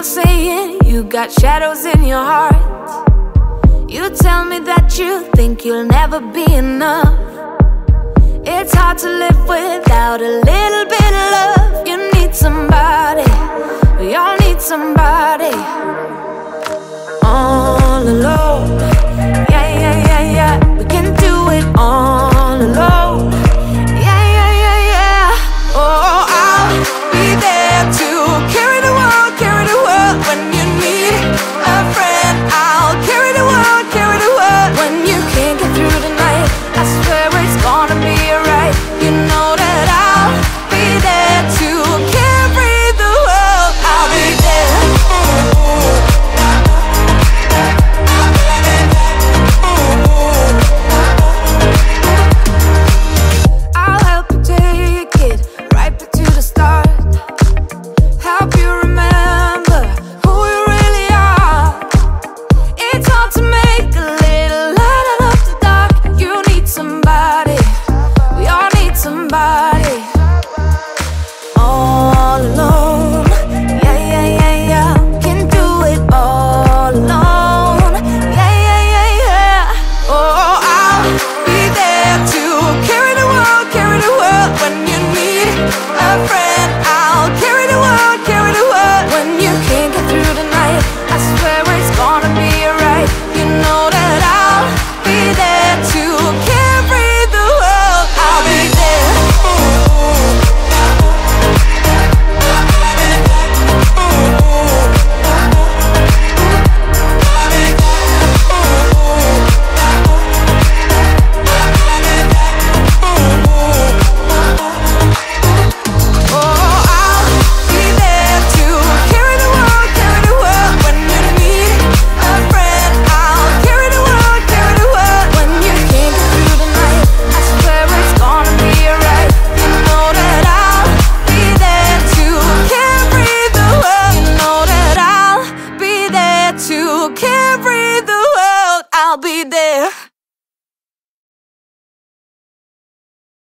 on saying you got shadows in your heart. You tell me that you think you'll never be enough. It's hard to live without a little bit of love. You need somebody, we all need somebody. All alone